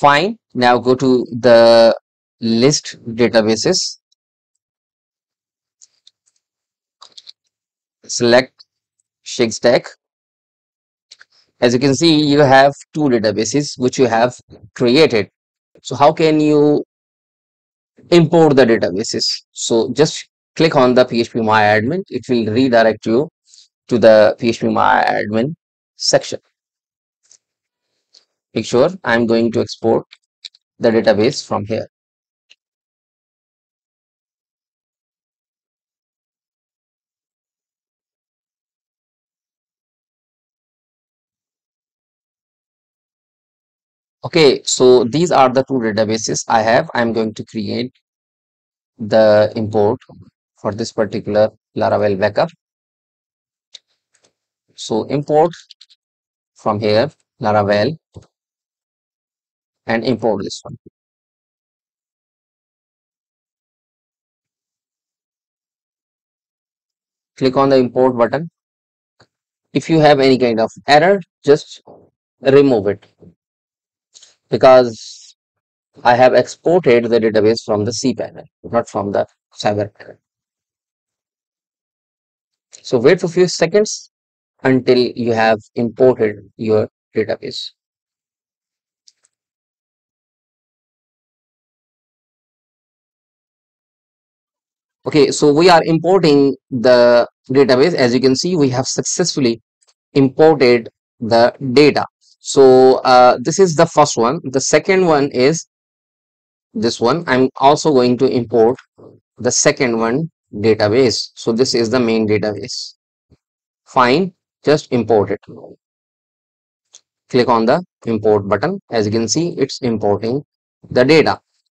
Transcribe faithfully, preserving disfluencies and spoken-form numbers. Fine. Now go to the list databases. Select ShigStack. As you can see, you have two databases which you have created. So how can you import the databases? So just click on the phpMyAdmin. It will redirect you to the phpMyAdmin section. Make sure I'm going to export the database from here. Okay, so these are the two databases I have. I'm going to create the import for this particular Laravel backup. So import from here, Laravel, and import this one. Click on the import button. If you have any kind of error, just remove it, because I have exported the database from the cPanel, not from the CyberPanel. So wait for a few seconds until you have imported your database. Okay, so we are importing the database. As you can see, we have successfully imported the data. So uh, this is the first one. The second one is this one. I'm also going to import the second one database. So this is the main database. Fine, just import it. Click on the import button. As you can see, it's importing the data.